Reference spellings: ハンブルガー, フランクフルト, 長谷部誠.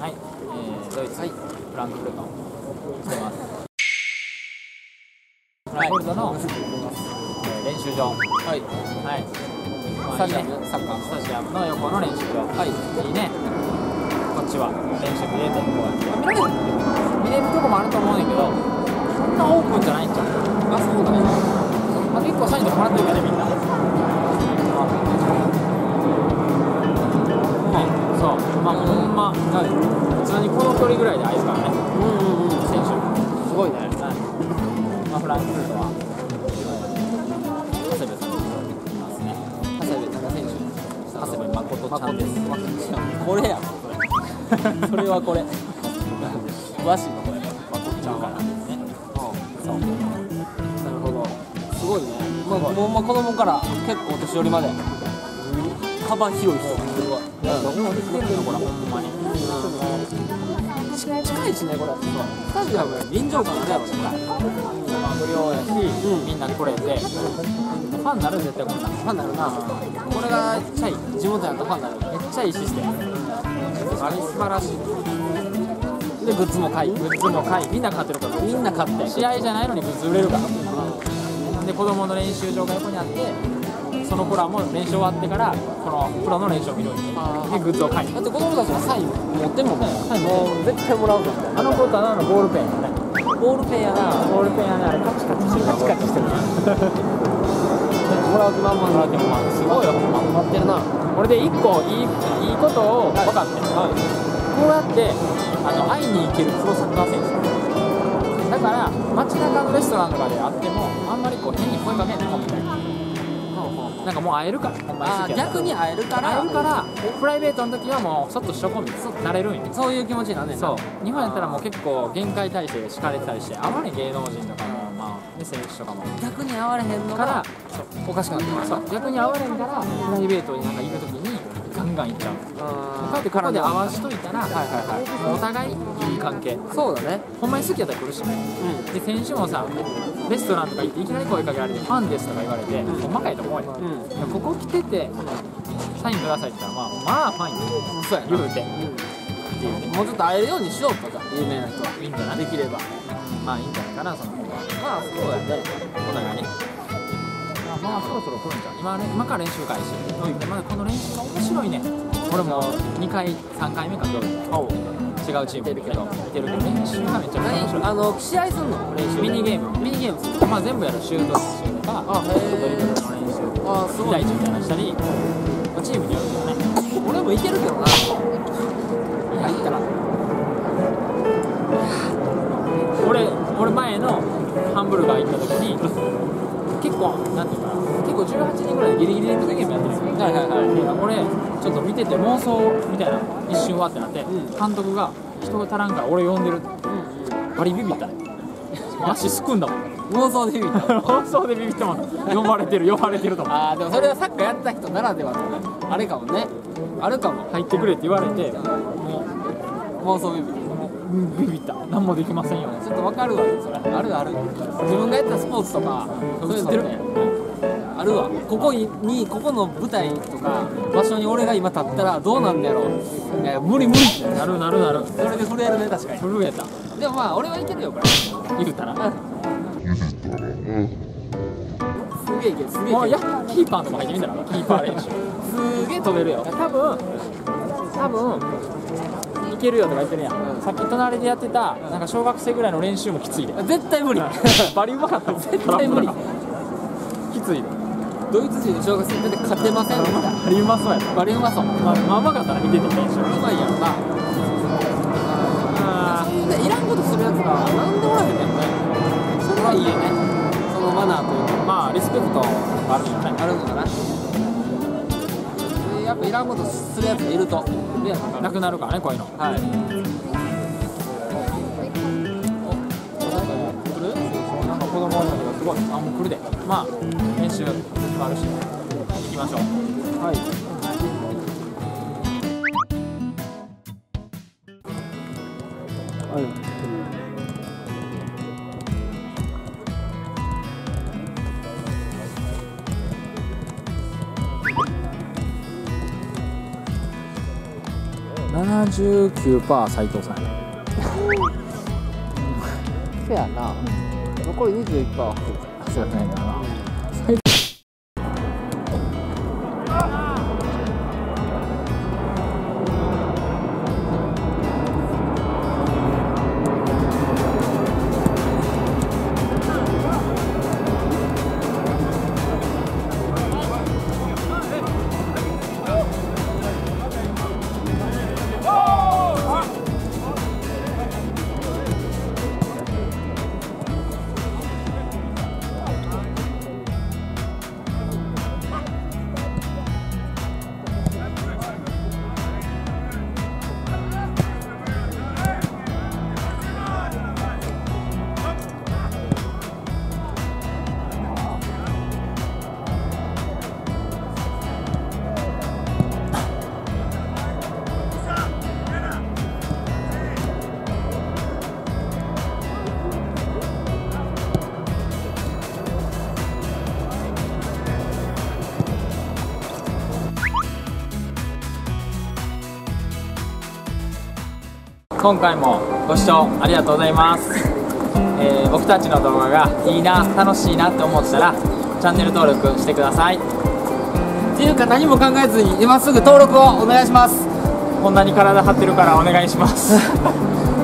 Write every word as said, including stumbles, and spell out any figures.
はい、えー、ドイツ、はい、フランクフルトしてます。フランクフルトの、えー、練習場、はい、はい、スタジアム、サッカースタジアムの横の練習場、はい、いいね。こっちは練習見れるとこは見れるとこもあると思うんだけど、そんなオープンじゃないんじゃん。あ、そうだね。あといっこサインとかもらってるからね、みんな。まあ、ほんま、普通にこの距離ぐらいで合いからね、うんうんうん、選手、すごいね、まあ、フランクフルトは、長谷部さんにいますね、長谷部高選手、長谷部誠ちゃんです、これや、それはこれ、和紙のこれ、誠ちゃんからですね、そう、なるほど、すごいね、ほんま、子供から結構お年寄りまで、幅広い人。近いしね、これ。そう。スタジアム臨場感がね、無料やし、みんな来れて、ファンになる絶対こんな。ファンになるな。これがちっちゃい、地元やとファンになる。めっちゃいいシステム。あれ素晴らしい。で、グッズも買い、グッズも買い、みんな買ってるから、みんな買って、試合じゃないのにグッズ売れるから。で、子供の練習場が横にあって。その子らも練習終わってからこのプロの練習を見るようにでグッズを買いに。だって子供たちがサイン持ってもね、サインもう絶対もらうぞ。あの子とあのボールペンやね。ボールペンやな。ボールペンやな。あれカチカチしてる。カチカチしてる。もらうと何ももらってもすごいよ。もらってるな。これで一個いいいいことを分かってる。こうやってあの会いに行けるプロサッカー選手。だから街中のレストランとかであってもあんまりこう変に声かけないみたいな。なんかもう会えるから、ああ逆に会えるから会えるからプライベートの時はもうそっとしとこうみたいになれるんや。そういう気持ちになんねん。そう日本やったらもう結構限界体制で敷かれてたりして、あまり芸能人とかもまあ選手とかも逆に会われへんのからおかしくなってます。逆に会われへんからプライベートになんか行く時にガンガン行っちゃう。こうやって体で合わしといたらお互いいい関係。そうだね。ほんまに好きやったら苦しいね。で選手もさレストランとか行っていきなり声かけられて「ファンです」とか言われて細かいと思うよ、うん、ここ来ててサインくださいって言ったらまあまあファンよそうや言うて、うん、もうちょっと会えるようにしようとか有名な人はいいんじゃないできればまあいいんじゃないかなその方がまあそうやねお互いねまあそろそろ来るんじゃん 今,、ね、今から練習開始まだこの練習が面白いね俺もにかいさんかいめかどうか違うチーム見てるけど、練習がめっちゃ面白い。あの試合するの？練習ミニゲーム、ミニゲームする。まあ全部やる、シュート練習とか、ドリブルの練習とか、期待値みたいなのしたり、チームによるけどね。俺もいけるけどな。入ったら。俺俺前のハンブルガー行った時に、結構なんていうかな、結構じゅうはちにんぐらいでギリギリでミニゲームやってるんですよ。はいはいはい。俺。ちょっと見てて妄想みたいな一瞬わってなって、うん、監督が人が足らんから俺呼んでるって、うん、バリビビったね足すくんだもん妄想でビビった妄想でビビっても呼ばれてる呼ばれてると思うああでもそれはサッカーやった人ならではのねあれかもねあれかも入ってくれって言われて、うん、もう妄想ビビったビビった何もできませんよちょっとわかるわそれあるある自分がやったスポーツとかそういうのねあるわここにここの舞台とか場所に俺が今立ったらどうなんだろういや無理無理ってなるなるなるそれで震えるね確かに震えたでもまあ俺はいけるよこれ言うたらすげえいけるすげえいけるいやキーパーとか入ってみたらキーパー練習すげえ飛べるよ多分多分いけるよとか言ってるやんさっき隣でやってたなんか小学生ぐらいの練習もきついで絶対無理バリうまかった絶対無理きついでドイツ人の小学生って勝てませんみたいなバリうまそうやバリうまそうまあまかったら見てて練習うまいやんなあいらんことするやつがなんでおらへんねんねそれはいいよねそのマナーというかまあリスペクトあるんじゃないあるのかなやっぱいらんことするやつがいるとなくなるからねこういうのはい子供の方がすごいあもう来るでまあ練習もあるし行きましょうはいはい、はい、ななじゅうきゅうパーセント 斉藤さんやせやな、うん、残り にじゅういちパーセント はそうじゃないかな。今回もご視聴ありがとうございます、えー、僕たちの動画がいいな、楽しいなって思ったらチャンネル登録してくださいっていうか何も考えずに今すぐ登録をお願いします。こんなに体張ってるからお願いします